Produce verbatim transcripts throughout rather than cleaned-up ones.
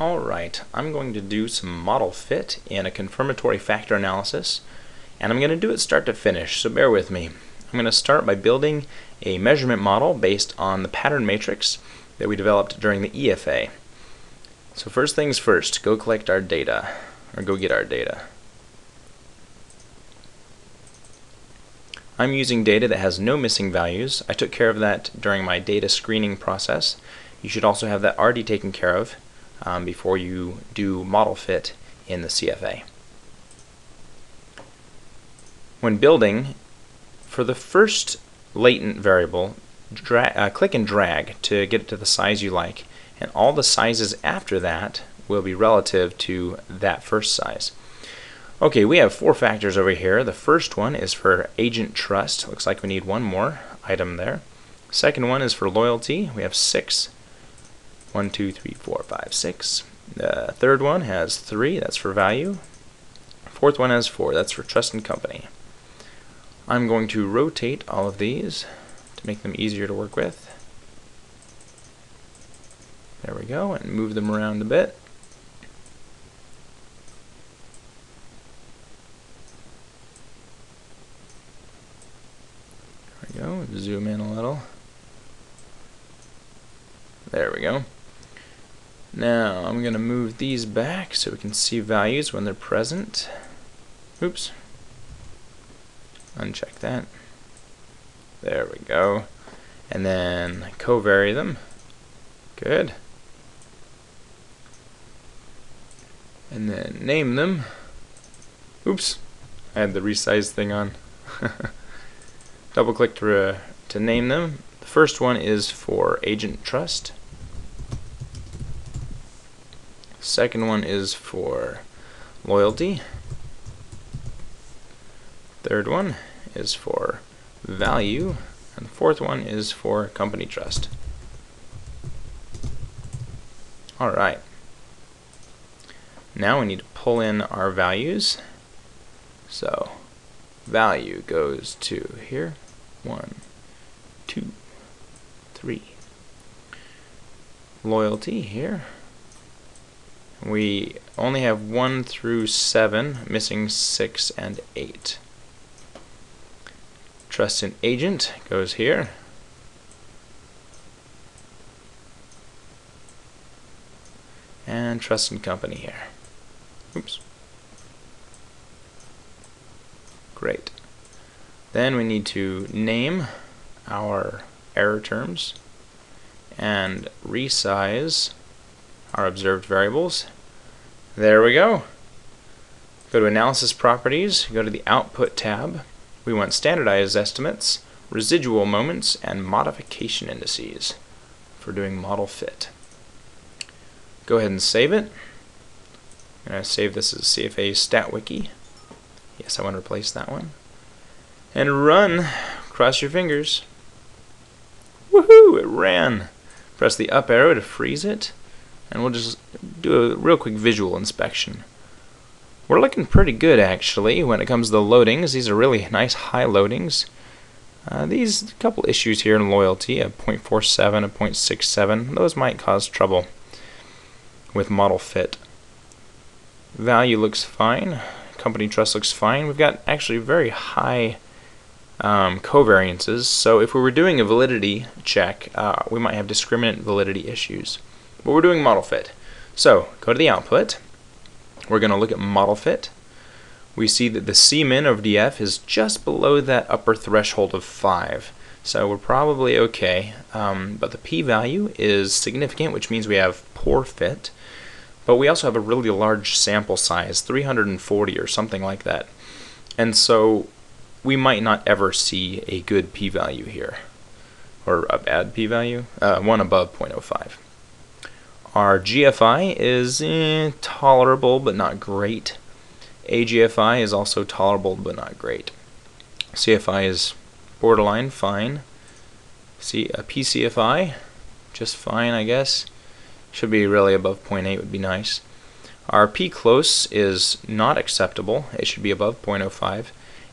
Alright, I'm going to do some model fit in a confirmatory factor analysis, and I'm going to do it start to finish, so bear with me. I'm going to start by building a measurement model based on the pattern matrix that we developed during the E F A. So first things first, go collect our data, or go get our data. I'm using data that has no missing values. I took care of that during my data screening process. You should also have that already taken care of Um, before you do model fit in the C F A. When building, for the first latent variable, uh, click and drag to get it to the size you like, and all the sizes after that will be relative to that first size. Okay, we have four factors over here. The first one is for agent trust. Looks like we need one more item there. Second one is for loyalty. We have six. One, two, three, four, five, six. The third one has three, that's for value. Fourth one has four, that's for trust and company. I'm going to rotate all of these to make them easier to work with. There we go, and move them around a bit. There we go, zoom in a little. There we go. Now I'm going to move these back so we can see values when they're present. Oops. Uncheck that. There we go. And then co-vary them. Good. And then name them. Oops. I had the resize thing on. Double click to, uh, to name them. The first one is for agent trust. Second one is for loyalty. Third one is for value, and the fourth one is for company trust. All right. Now we need to pull in our values. So value goes to here. One, two, three. Loyalty here. We only have one through seven, missing six and eight. Trust in agent goes here. And trust in company here. Oops. Great. Then we need to name our error terms and resize our observed variables. There we go. Go to Analysis Properties, go to the Output tab. We want Standardized Estimates, Residual Moments, and Modification Indices for doing model fit. Go ahead and save it. I'm going to save this as C F A StatWiki. Yes, I want to replace that one. And run. Cross your fingers. Woohoo! It ran. Press the up arrow to freeze it, and we'll just do a real quick visual inspection. We're looking pretty good, actually, when it comes to the loadings. These are really nice high loadings. Uh, these couple issues here in loyalty, a zero point four seven, a zero point six seven, those might cause trouble with model fit. Value looks fine. Company trust looks fine. We've got actually very high Um, covariances, so if we were doing a validity check, uh, we might have discriminant validity issues. But we're doing model fit. So go to the output. We're going to look at model fit. We see that the C min over D F is just below that upper threshold of five. So we're probably okay, um, but the p-value is significant, which means we have poor fit. But we also have a really large sample size, three hundred forty or something like that. And so we might not ever see a good p-value here, or a bad p-value, uh, one above zero point zero five. Our G F I is eh, tolerable but not great. A G F I is also tolerable but not great. C F I is borderline fine. See, a P C F I, just fine, I guess. Should be really above zero point eight, would be nice. Our PClose is not acceptable. It should be above zero point zero five.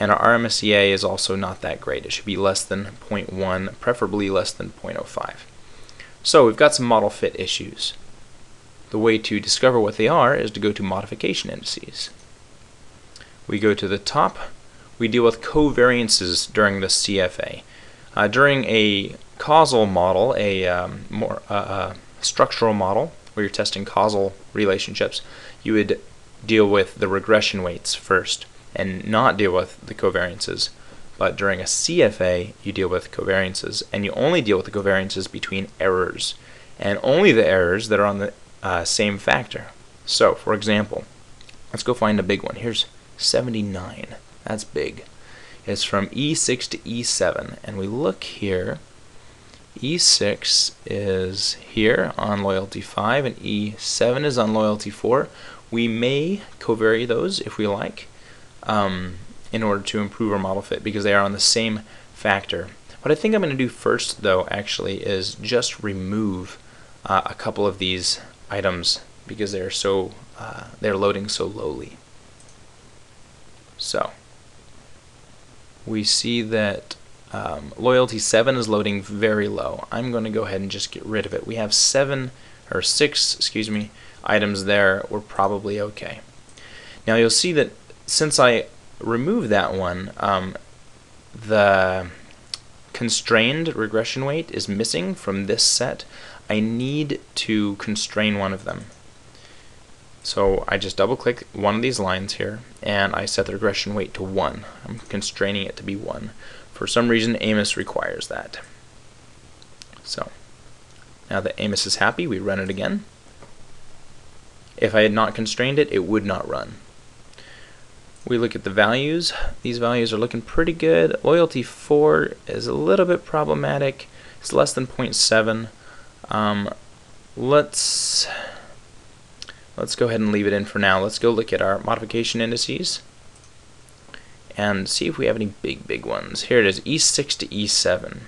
And our R M S E A is also not that great. It should be less than zero point one, preferably less than zero point zero five. So we've got some model fit issues. the way to discover what they are is to go to modification indices. We go to the top. We deal with covariances during the C F A. Uh, during a causal model, a um, more uh, uh, structural model, where you're testing causal relationships, you would deal with the regression weights first and not deal with the covariances. But during a C F A, you deal with covariances, and you only deal with the covariances between errors, and only the errors that are on the uh, same factor. So, for example, let's go find a big one. Here's seventy-nine. That's big. It's from E six to E seven, and we look here. E six is here on loyalty five, and E seven is on loyalty four. We may covary those if we like um, in order to improve our model fit, because they are on the same factor. What I think I'm going to do first, though, actually, is just remove uh, a couple of these items because they're so uh, they're loading so lowly. So we see that um, loyalty seven is loading very low. I'm going to go ahead and just get rid of it. We have seven or six, excuse me, items there. We're probably okay. Now you'll see that since I removed that one, um, the constrained regression weight is missing from this set. I need to constrain one of them. So I just double click one of these lines here and I set the regression weight to one. I'm constraining it to be one. For some reason Amos requires that. So now that Amos is happy, we run it again. If I had not constrained it, it would not run. We look at the values. These values are looking pretty good. Loyalty four is a little bit problematic. It's less than zero point seven. Um, let's Let's go ahead and leave it in for now. Let's go look at our modification indices and see if we have any big, big ones. Here it is, E six to E seven.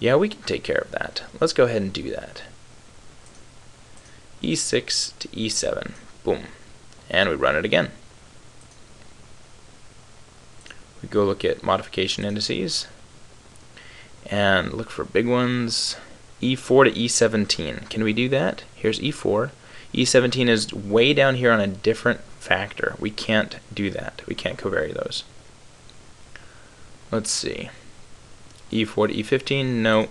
Yeah, we can take care of that. Let's go ahead and do that. E six to E seven. Boom. And we run it again. We go look at modification indices and look for big ones. E four to E seventeen. Can we do that? Here's E four. E seventeen is way down here on a different factor. We can't do that. We can't covary those. Let's see. E four to E fifteen, no.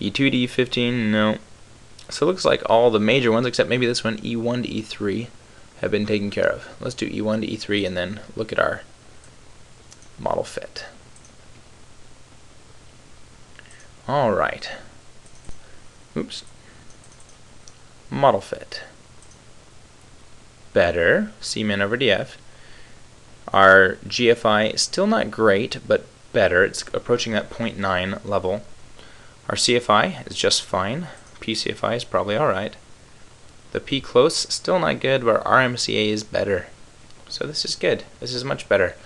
E two to E fifteen, no. So it looks like all the major ones, except maybe this one, E one to E three, have been taken care of. Let's do E one to E three and then look at our model fit. All right. Oops. Model fit. Better. C min over D F. Our G F I is still not great, but better. It's approaching that zero point nine level. Our C F I is just fine. P C F I is probably alright. The PClose still not good, but our R M S E A is better. So this is good. This is much better.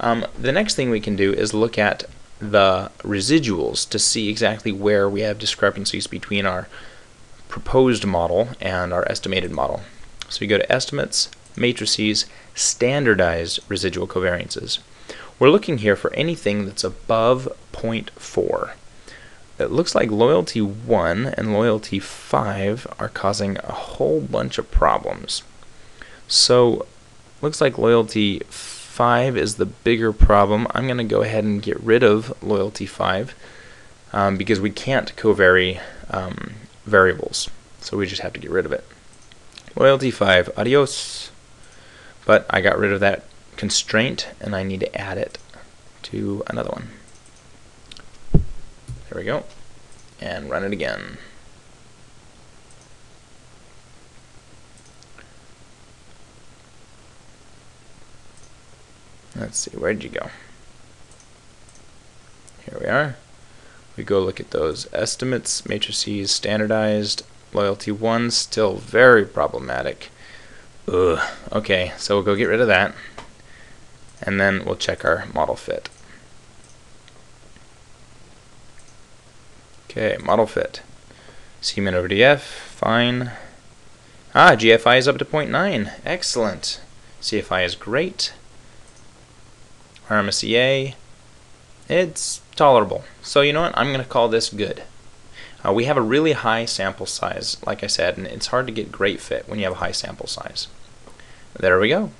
Um, the next thing we can do is look at the residuals to see exactly where we have discrepancies between our proposed model and our estimated model. So we go to estimates, matrices, standardized residual covariances. We're looking here for anything that's above zero point four. It looks like loyalty one and loyalty five are causing a whole bunch of problems. So looks like loyalty five is the bigger problem. I'm going to go ahead and get rid of loyalty five um, because we can't covary um, variables, so we just have to get rid of it. Loyalty five, adios. But I got rid of that constraint and I need to add it to another one. There we go, and run it again. Let's see, where'd you go? Here we are. We go look at those estimates, matrices, standardized. Loyalty one, still very problematic. Ugh. Okay, so we'll go get rid of that, and then we'll check our model fit. Okay, model fit. C min over D F, fine. Ah, G F I is up to zero point nine. Excellent. C F I is great. R M S E A, it's tolerable. So you know what? I'm going to call this good. Uh, we have a really high sample size, like I said, and it's hard to get great fit when you have a high sample size. There we go.